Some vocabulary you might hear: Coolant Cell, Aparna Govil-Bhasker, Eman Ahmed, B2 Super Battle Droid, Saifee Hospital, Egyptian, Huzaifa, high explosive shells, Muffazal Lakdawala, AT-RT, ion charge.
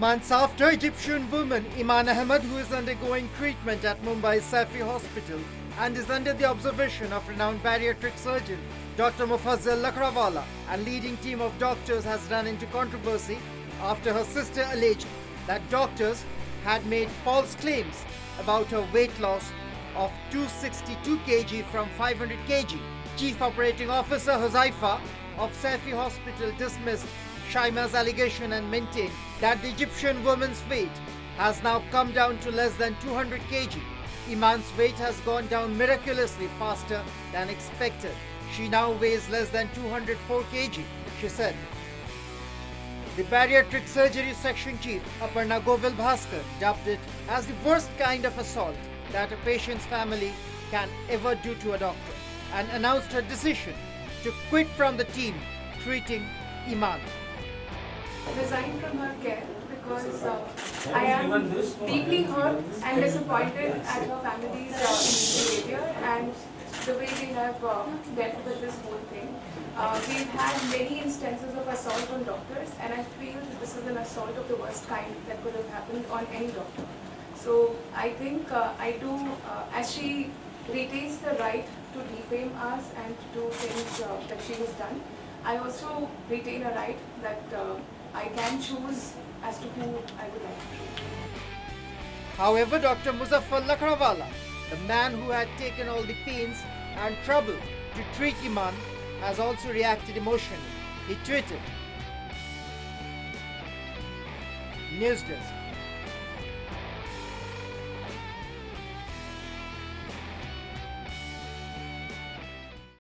months after Egyptian woman Eman Ahmed, who is undergoing treatment at Mumbai's Saifee Hospital and is under the observation of renowned bariatric surgeon Dr. Muffazal Lakdawala, a leading team of doctors, has run into controversy after her sister alleged that doctors had made false claims about her weight loss of 262 kg from 500 kg. Chief Operating Officer Huzaifa of Saifee Hospital dismissed Shaima's allegation and maintained that the Egyptian woman's weight has now come down to less than 200 kg. Eman's weight has gone down miraculously faster than expected. She now weighs less than 204 kg, she said. The bariatric surgery section chief, Aparna Govil-Bhasker, dubbed it as the worst kind of assault that a patient's family can ever do to a doctor, and announced her decision to quit from the team treating Eman. Resign from her care because I am deeply hurt and disappointed at her family's behavior and the way they have dealt with this whole thing. We've had many instances of assault on doctors, and I feel that this is an assault of the worst kind that could have happened on any doctor. So I think as she retains the right to defame us and to do things that she has done, I also retain a right that I can choose as to who I would like to treat. However, Dr. Muffazal Lakdawala, the man who had taken all the pains and trouble to treat Eman, has also reacted emotionally. He tweeted. News Desk.